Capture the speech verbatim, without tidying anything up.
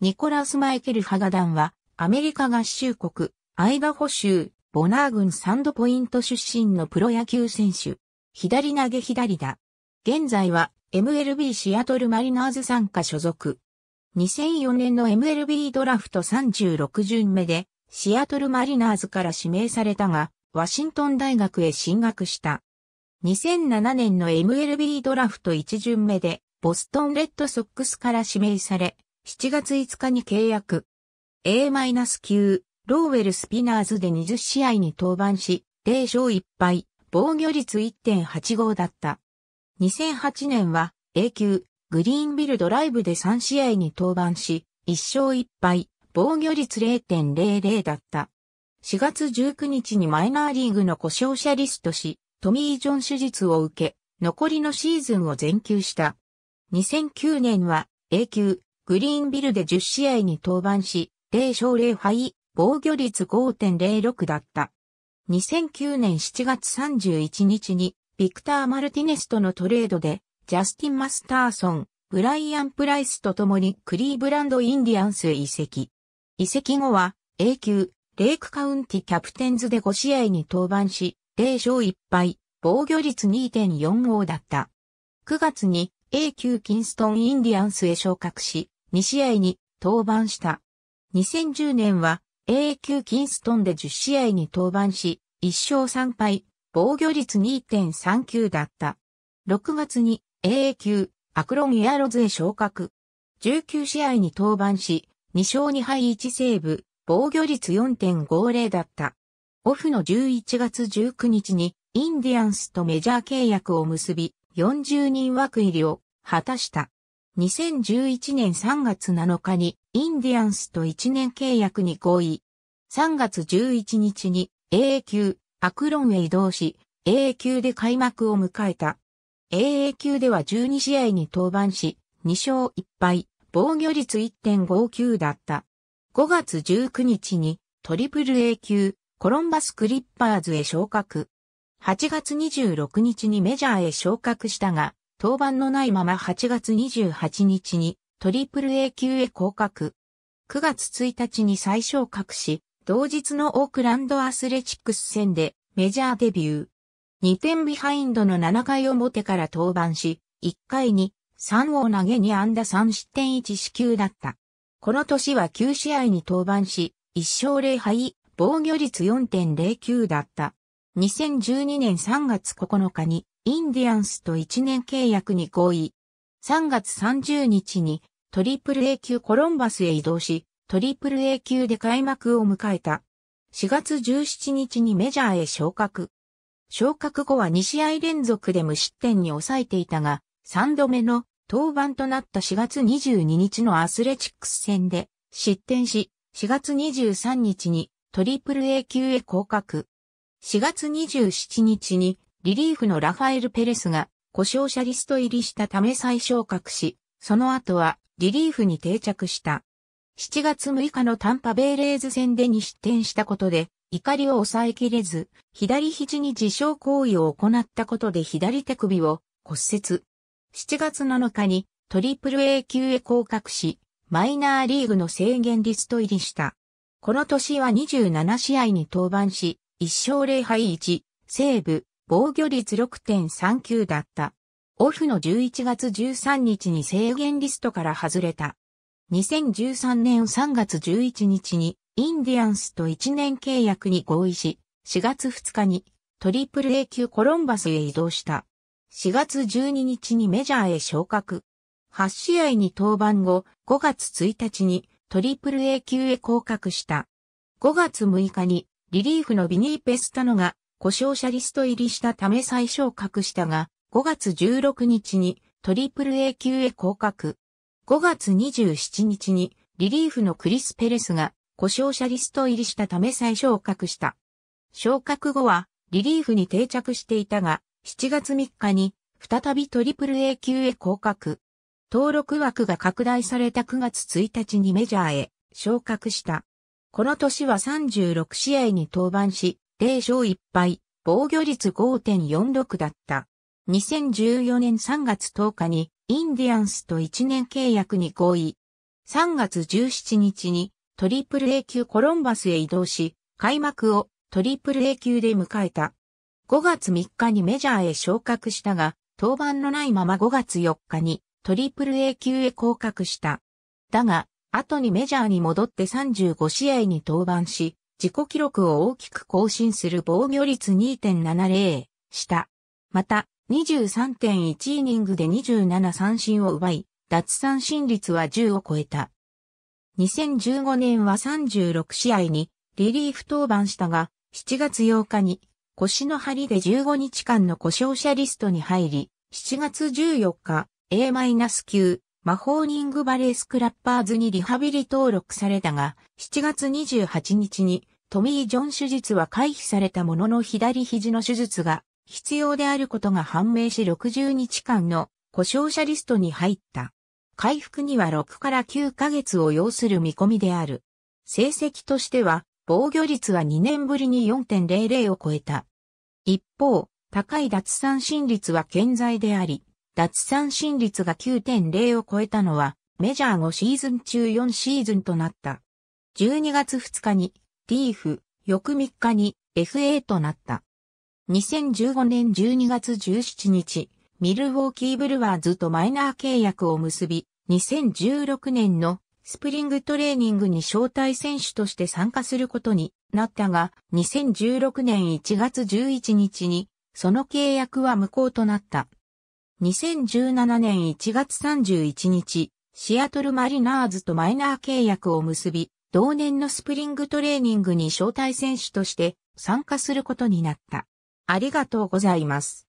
ニコラス・マイケル・ハガダンは、アメリカ合衆国、アイダホ州、ボナー郡サンドポイント出身のプロ野球選手。左投げ左打。現在は、エムエルビー シアトルマリナーズ傘下所属。にせんよねんの エムエルビー ドラフトさんじゅうろく巡目で、シアトルマリナーズから指名されたが、ワシントン大学へ進学した。にせんななねんの エムエルビー ドラフトいち巡目で、ボストンレッドソックスから指名され、しちがついつかに契約。エー級、ローウェルスピナーズでにじゅう試合に登板し、ゼロ勝いっ敗、防御率 いってんはちご だった。にせんはちねんは エー級、グリーンビルドライブでさん試合に登板し、いっ勝いっ敗、防御率 ゼロ点ゼロゼロ だった。しがつじゅうくにちにマイナーリーグの故障者リストし、トミー・ジョン手術を受け、残りのシーズンを全休した。にせんきゅうねんは エー級、グリーンビルでじゅう試合に登板し、ゼロ勝ゼロ敗、防御率 ごてんゼロろく だった。にせんきゅうねんしちがつさんじゅういちにちに、ビクター・マルティネスとのトレードで、ジャスティン・マスターソン、ブライアン・プライスと共にクリーブランド・インディアンスへ移籍。移籍後は、エー級、レイクカウンティ・キャプテンズでご試合に登板し、ゼロ勝いっ敗、防御率 にてんよんご だった。くがつに エー級キンストン・インディアンスへ昇格し、に試合に登板した。にせんじゅうねんは エー級キンストンでじゅう試合に登板し、いっ勝さん敗、防御率 にてんさんきゅう だった。ろくがつに エー級アクロン・エアロズへ昇格。じゅうきゅう試合に登板し、に勝に敗いちセーブ、防御率 よんてんごゼロ だった。オフのじゅういちがつじゅうくにちにインディアンスとメジャー契約を結び、よんじゅうにん枠入りを果たした。にせんじゅういちねんさんがつなのかにインディアンスといちねん契約に合意。さんがつじゅういちにちに エー級アクロンへ移動し、エー級で開幕を迎えた。エー級ではじゅうに試合に登板し、に勝いっ敗、防御率 いってんごきゅう だった。ごがつじゅうくにちにトリプルエー級コロンバスクリッパーズへ昇格。はちがつにじゅうろくにちにメジャーへ昇格したが、登板のないままはちがつにじゅうはちにちにトリプルエー級へ降格。くがつついたちに再昇格し、同日のオークランドアスレチックス戦でメジャーデビュー。にてんビハインドのななかい表から登板し、いっかいにさんを投げに安打さん失点いち四球だった。この年はきゅう試合に登板し、いっ勝ゼロ敗、防御率 よんてんゼロきゅう だった。にせんじゅうにねんさんがつここのかにインディアンスといちねん契約に合意。さんがつさんじゅうにちにトリプルエー級コロンバスへ移動し、トリプルエー級で開幕を迎えた。しがつじゅうしちにちにメジャーへ昇格。昇格後はに試合連続で無失点に抑えていたが、さんどめの登板となったしがつにじゅうににちのアスレチックス戦で失点し、しがつにじゅうさんにちにトリプルエー級へ降格。しがつにじゅうしちにちにリリーフのラファエル・ペレスが故障者リスト入りしたため再昇格し、その後はリリーフに定着した。しちがつむいかのタンパベイレイズ戦でに失点したことで怒りを抑えきれず、左肘に自傷行為を行ったことで左手首を骨折。しちがつなのかにトリプルエー級へ降格し、マイナーリーグの制限リスト入りした。この年はにじゅうなな試合に登板し、いっ勝ゼロ敗いちセーブ、防御率 ろくてんさんきゅう だった。オフのじゅういちがつじゅうさんにちに制限リストから外れた。にせんじゅうさんねんさんがつじゅういちにちにインディアンスといちねん契約に合意し、しがつふつかにトリプルエー級コロンバスへ移動した。しがつじゅうににちにメジャーへ昇格。はち試合に登板後、ごがつついたちにトリプルエー級へ降格した。ごがつむいかにリリーフのビニー・ペスタノが故障者リスト入りしたため再昇格したが、ごがつじゅうろくにちにトリプルエー級へ降格。ごがつにじゅうしちにちにリリーフのクリス・ペレスが故障者リスト入りしたため再昇格した。昇格後はリリーフに定着していたが、しちがつみっかに再びトリプルエー級へ降格。登録枠が拡大されたくがつついたちにメジャーへ昇格した。この年はさんじゅうろく試合に登板し、ゼロ勝いっ敗、防御率 ごてんよんろく だった。にせんじゅうよねんさんがつとおかにインディアンスといちねん契約に合意。さんがつじゅうしちにちにトリプル A 級コロンバスへ移動し、開幕をトリプル A 級で迎えた。ごがつみっかにメジャーへ昇格したが、登板のないままごがつよっかにトリプル A 級へ降格した。だが、後にメジャーに戻ってさんじゅうごしあいに登板し、自己記録を大きく更新する防御率 にてんななぜろ した。また、にじゅうさんてんいちイニングでにじゅうななさんしんを奪い、奪三振率はじゅうを超えた。にせんじゅうごねんはさんじゅうろくしあいにリリーフ登板したが、しちがつようかに腰の張りでじゅうごにちかんの故障者リストに入り、しちがつじゅうよっか、エー級、マホーニングバレースクラッパーズにリハビリ登録されたが、しちがつにじゅうはちにちにトミー・ジョン手術は回避されたものの左肘の手術が必要であることが判明しろくじゅうにちかんの故障者リストに入った。回復にはろくからきゅうかげつを要する見込みである。成績としては、防御率はにねんぶりに よんてんぜろぜろ を超えた。一方、高い奪三振率は健在であり、奪三振率が きゅうてんぜろ を超えたのは、メジャーごシーズンちゅうよんシーズンとなった。じゅうにがつふつかに、リーフ、翌みっかに、エフエー となった。にせんじゅうごねんじゅうにがつじゅうしちにち、ミルウォーキーブルワーズとマイナー契約を結び、にせんじゅうろくねんのスプリングトレーニングに招待選手として参加することになったが、にせんじゅうろくねんいちがつじゅういちにちにその契約は無効となった。にせんじゅうななねんいちがつさんじゅういちにち、シアトルマリナーズとマイナー契約を結び、同年のスプリングトレーニングに招待選手として参加することになった。ありがとうございます。